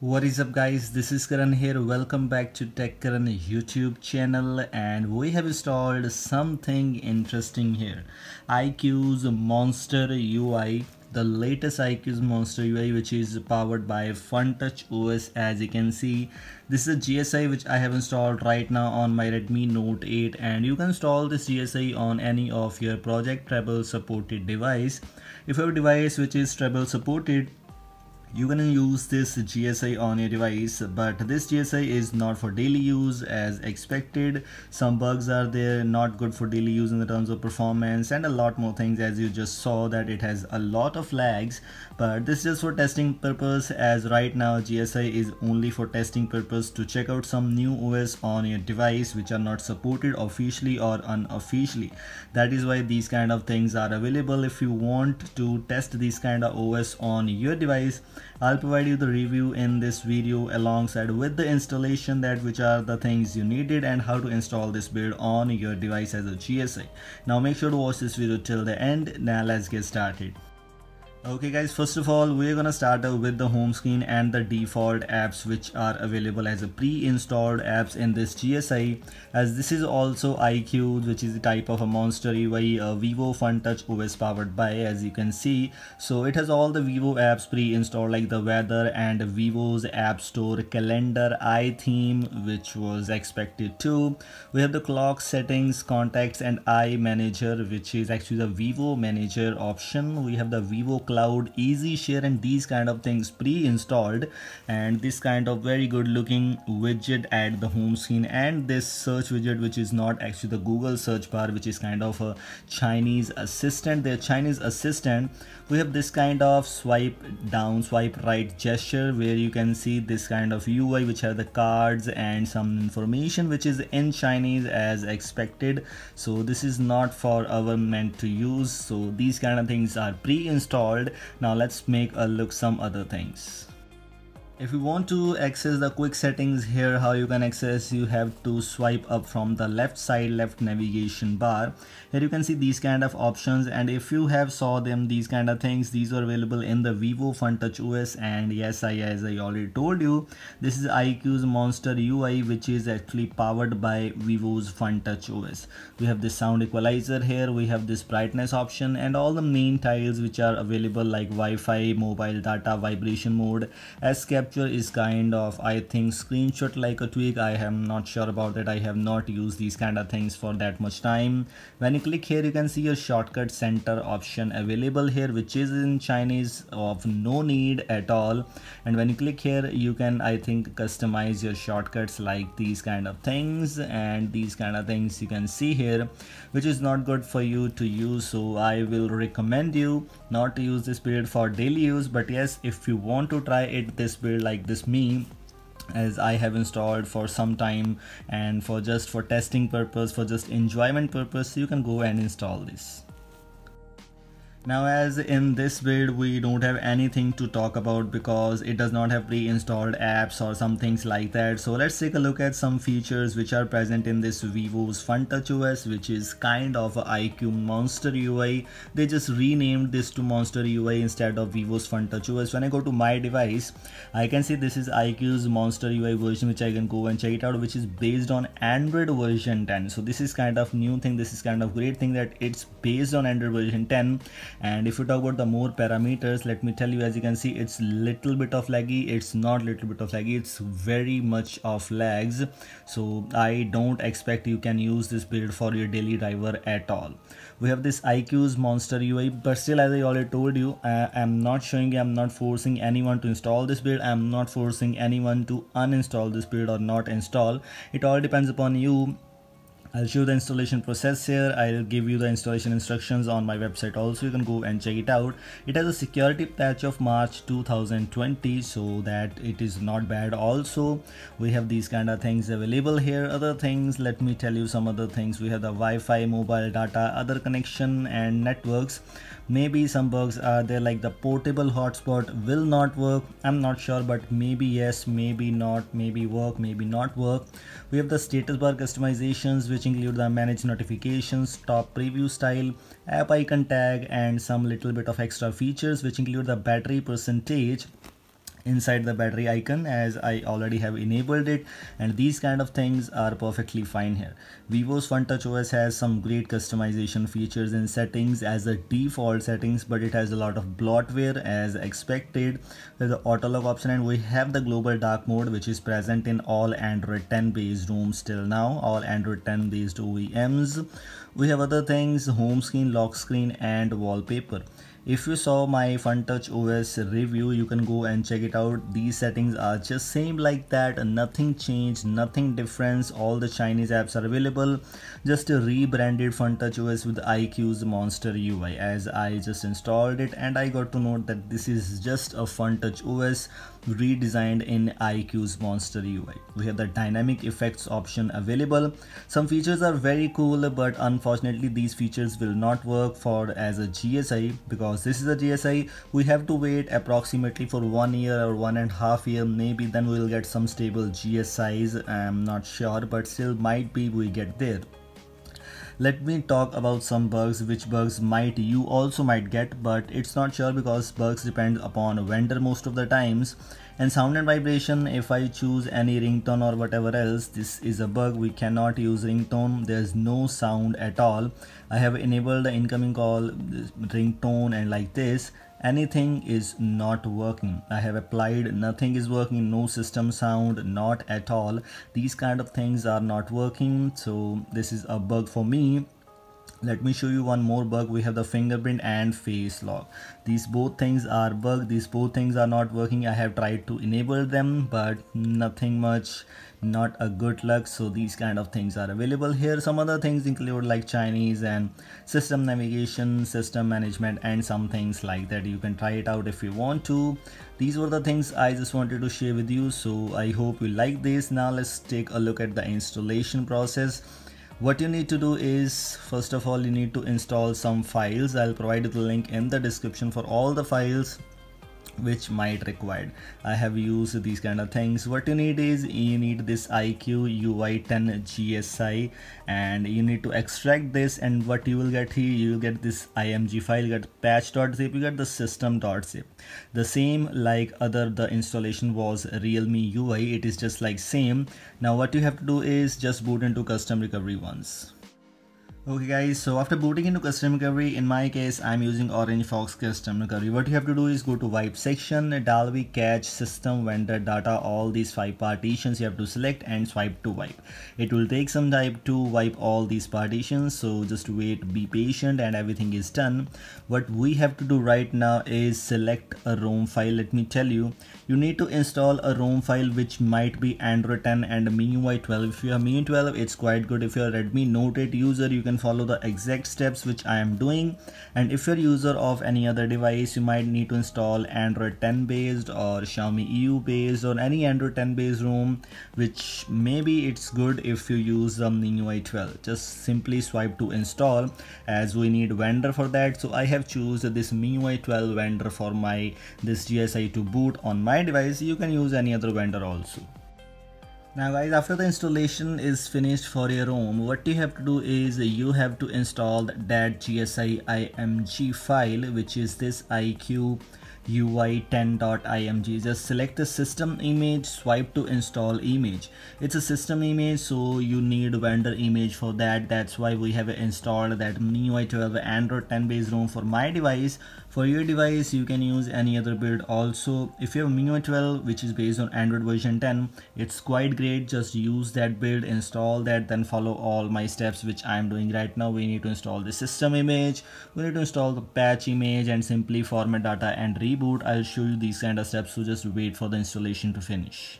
What is up guys, this is Karan here. Welcome back to Tech Karan YouTube channel, and we have installed something interesting here. iQOO's Monster UI, the latest iQOO's Monster UI, which is powered by Funtouch OS. As you can see, this is a GSI which I have installed right now on my Redmi Note 8, and you can install this GSI on any of your project treble supported device. If you have a device which is treble supported, you can use this GSI on your device, but this GSI is not for daily use as expected. Some bugs are there, not good for daily use in the terms of performance and a lot more things, as you just saw that it has a lot of lags. But this is just for testing purpose, as right now GSI is only for testing purpose to check out some new OS on your device which are not supported officially or unofficially. That is why these kind of things are available. If you want to test these kind of OS on your device, I'll provide you the review in this video alongside with the installation, that which are the things you needed and how to install this build on your device as a GSI. Now make sure to watch this video till the end. Now let's get started. Okay guys, first of all we're gonna start out with the home screen and the default apps which are available as a pre-installed apps in this GSI, as this is also iQOO, which is the type of a Monster UI, a Vivo Funtouch OS powered by, as you can see. So it has all the Vivo apps pre-installed like the weather and Vivo's app store, calendar, i-theme, which was expected too. We have the clock, settings, contacts and i-manager, which is actually the Vivo manager option. We have the Vivo Cloud, EasyShare and these kind of things pre-installed, and this kind of very good looking widget at the home screen, and this search widget which is not actually the Google search bar, which is kind of a Chinese assistant, their Chinese assistant. We have this kind of swipe down, swipe right gesture where you can see this kind of UI which have the cards and some information which is in Chinese as expected. So this is not for our meant to use, so these kind of things are pre-installed. Now let's make a look some other things. If you want to access the quick settings here, how you can access, you have to swipe up from the left side, left navigation bar. Here you can see these kind of options, and if you have saw them, these kind of things, these are available in the Vivo Funtouch OS. And yes, as I already told you, this is iQOO's Monster UI, which is actually powered by Vivo's Funtouch OS. We have this sound equalizer here, we have this brightness option and all the main tiles which are available like Wi-Fi, mobile data, vibration mode, escape is kind of, I think, screenshot like a tweak. I am not sure about that, I have not used these kind of things for that much time. When you click here, you can see your shortcut center option available here, which is in Chinese of no need at all. And when you click here, you can, I think, customize your shortcuts like these kind of things, and these kind of things you can see here, which is not good for you to use. So I will recommend you not to use this build for daily use, but yes, if you want to try it, this build like this meme, as I have installed for some time, and for just for testing purpose, for just enjoyment purpose, you can go and install this. Now as in this build we don't have anything to talk about because it does not have pre-installed apps or some things like that. So let's take a look at some features which are present in this Vivo's Funtouch OS, which is kind of a iQOO Monster UI. They just renamed this to Monster UI instead of Vivo's Funtouch OS. When I go to my device, I can see this is iQOO's Monster UI version, which I can go and check it out, which is based on Android version 10. So this is kind of new thing, this is kind of great thing that it's based on Android version 10. And if you talk about the more parameters, let me tell you, as you can see, it's little bit of laggy, it's not little bit of laggy, it's very much of lags. So I don't expect you can use this build for your daily driver at all. We have this iQOO's Monster UI, but still, as I already told you, I'm not showing you, I'm not forcing anyone to install this build, I'm not forcing anyone to uninstall this build or not install. It all depends upon you. I'll show the installation process here, I'll give you the installation instructions on my website also, you can go and check it out. It has a security patch of March 2020, so that it is not bad also. We have these kind of things available here. Other things, let me tell you some other things. We have the Wi-Fi, mobile data, other connection and networks. Maybe some bugs are there, like the portable hotspot will not work, I'm not sure, but maybe yes, maybe not, maybe work, maybe not work. We have the status bar customizations, which include the manage notifications, top preview style, app icon tag and some little bit of extra features, which include the battery percentage. inside the battery icon, as I already have enabled it, and these kind of things are perfectly fine here. Vivo's Funtouch OS has some great customization features and settings as a default settings, but it has a lot of bloatware as expected. There's the auto lock option, and we have the global dark mode, which is present in all Android 10 based ROMs till now, all Android 10 based OEMs. We have other things, home screen, lock screen and wallpaper. If you saw my Funtouch OS review, you can go and check it out. These settings are just same like that, nothing changed, nothing difference. All the Chinese apps are available, just a rebranded Funtouch OS with iQOO's Monster UI. As I just installed it and I got to note that this is just a Funtouch OS redesigned in iQOO's Monster UI. We have the dynamic effects option available. Some features are very cool, but unfortunately these features will not work for as a GSI, because this is a GSI. We have to wait approximately for 1 year or 1.5 year, maybe then we will get some stable GSIs. I'm not sure, but still might be we get there. Let me talk about some bugs, which bugs might you also might get, but it's not sure because bugs depend upon vendor most of the times. And sound and vibration, if I choose any ringtone or whatever else, this is a bug. We cannot use ringtone, there's no sound at all. I have enabled the incoming call ringtone and like this, anything is not working. I have applied, nothing is working, no system sound, not at all. These kind of things are not working, so this is a bug for me. Let me show you one more bug. We have the fingerprint and face lock. These both things are bugged, these both things are not working. I have tried to enable them, but nothing much, not a good luck. So these kind of things are available here. Some other things include like Chinese and system navigation, system management and some things like that. You can try it out if you want to. These were the things I just wanted to share with you, so I hope you like this. Now let's take a look at the installation process. What you need to do is, first of all, you need to install some files. I'll provide the link in the description for all the files which might required. I have used these kind of things. What you need is you need this iQOO UI 10 GSI and you need to extract this, and what you will get here, you will get this img file, you get patch.zip, you get the system.zip. The same like other the installation was Realme UI, it is just like same. Now what you have to do is just boot into custom recovery once. Okay guys, so after booting into custom recovery, in my case I'm using OrangeFox custom recovery. What you have to do is go to wipe section, Dalvik, cache, system, vendor, data, all these 5 partitions you have to select and swipe to wipe. It will take some time to wipe all these partitions, so just wait, be patient and everything is done. What we have to do right now is select a ROM file. Let me tell you, you need to install a ROM file which might be Android 10 and MIUI 12. If you have MIUI 12, it's quite good. If you're a Redmi Note 8 user, you can follow the exact steps which I am doing, and if you're a user of any other device, you might need to install Android 10 based or Xiaomi EU based or any Android 10 based ROM, which maybe it's good if you use the MIUI 12. Just simply swipe to install, as we need vendor for that. So I have chosen this MIUI 12 vendor for my this GSI to boot on my device. You can use any other vendor also. Now guys, after the installation is finished for your ROM, what you have to do is you have to install that GSI img file, which is this iQOO UI10.img. Just select the system image, swipe to install image. It's a system image, so you need vendor image for that. That's why we have installed that MIUI 12 Android 10 based ROM for my device. For your device, you can use any other build also. If you have MIUI 12 which is based on Android version 10, it's quite great. Just use that build, install that, then follow all my steps which I'm doing right now. We need to install the system image, we need to install the patch image and simply format data and reboot. I'll show you these kind of steps, so just wait for the installation to finish.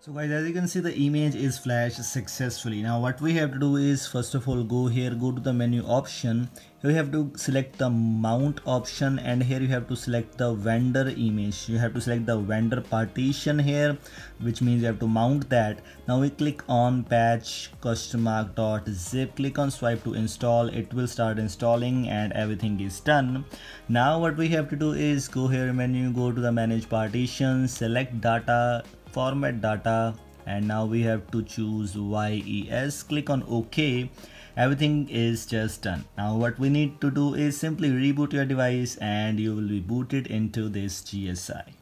So guys, as you can see, the image is flashed successfully. Now what we have to do is, first of all, go here, go to the menu option. Here you have to select the mount option, and here you have to select the vendor image. You have to select the vendor partition here, which means you have to mount that. Now we click on patch customark.zip, click on swipe to install. It will start installing and everything is done. Now what we have to do is go here menu, go to the manage partition, select data, format data, and now we have to choose YES, click on OK. Everything is just done. Now what we need to do is simply reboot your device and you will be booted into this GSI.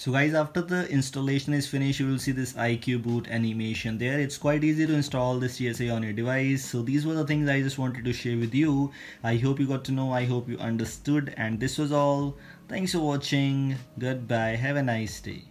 So guys, after the installation is finished, you will see this iQOO boot animation there. It's quite easy to install this GSI on your device. So these were the things I just wanted to share with you. I hope you got to know, I hope you understood, and this was all. Thanks for watching. Goodbye. Have a nice day.